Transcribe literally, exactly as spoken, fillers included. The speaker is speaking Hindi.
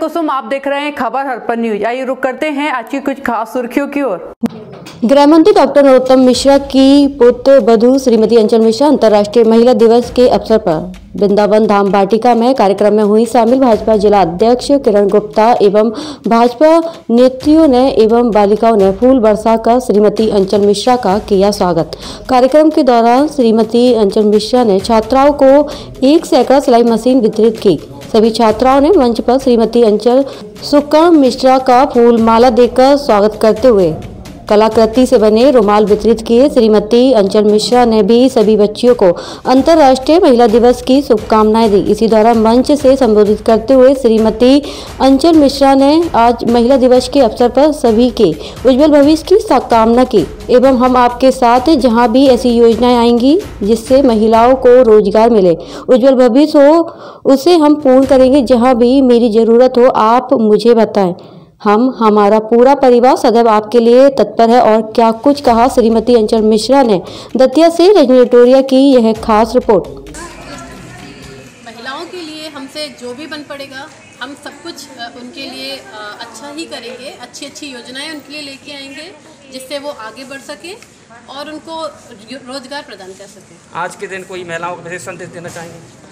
कुसुम, आप देख रहे हैं खबर हरपल न्यूज। आइए रुक करते हैं आज की कुछ खास सुर्खियों की ओर। गृह मंत्री डॉक्टर नरोत्तम मिश्रा की पुत्र वधू श्रीमती अंचल मिश्रा अंतर्राष्ट्रीय महिला दिवस के अवसर पर वृंदावन धाम बाटिका में कार्यक्रम में हुई शामिल। भाजपा जिला अध्यक्ष किरण गुप्ता एवं भाजपा नेत्रियों ने एवं बालिकाओं ने फूल बरसाकर श्रीमती अंचल मिश्रा का किया स्वागत। कार्यक्रम के दौरान श्रीमती अंचल मिश्रा ने छात्राओं को एक सैकड़ा सिलाई मशीन वितरित की। सभी छात्राओं ने मंच पर श्रीमती अंचल सुक्कम मिश्रा का फूल माला देकर स्वागत करते हुए कलाकृति से बने रुमाल वितरित किए। श्रीमती अंचल मिश्रा ने भी सभी बच्चियों को अंतर्राष्ट्रीय महिला दिवस की शुभकामनाएं दी। इसी दौरान मंच से संबोधित करते हुए श्रीमती अंचल मिश्रा ने आज महिला दिवस के अवसर पर सभी के उज्जवल भविष्य की कामना की एवं हम आपके साथ जहां भी ऐसी योजनाएं आएंगी जिससे महिलाओं को रोजगार मिले, उज्जवल भविष्य हो, उसे हम पूर्ण करेंगे। जहाँ भी मेरी ज़रूरत हो आप मुझे बताएं, हम हमारा पूरा परिवार सदैव आपके लिए तत्पर है। और क्या कुछ कहा श्रीमती अंचल मिश्रा ने। दतिया से रेजिनेटोरिया की यह खास रिपोर्ट। महिलाओं के लिए हमसे जो भी बन पड़ेगा हम सब कुछ उनके लिए अच्छा ही करेंगे। अच्छी अच्छी योजनाएं उनके लिए लेके आएंगे जिससे वो आगे बढ़ सके और उनको रोजगार प्रदान कर सके। आज के दिन कोई महिलाओं को विशेष संदेश देना चाहेंगे?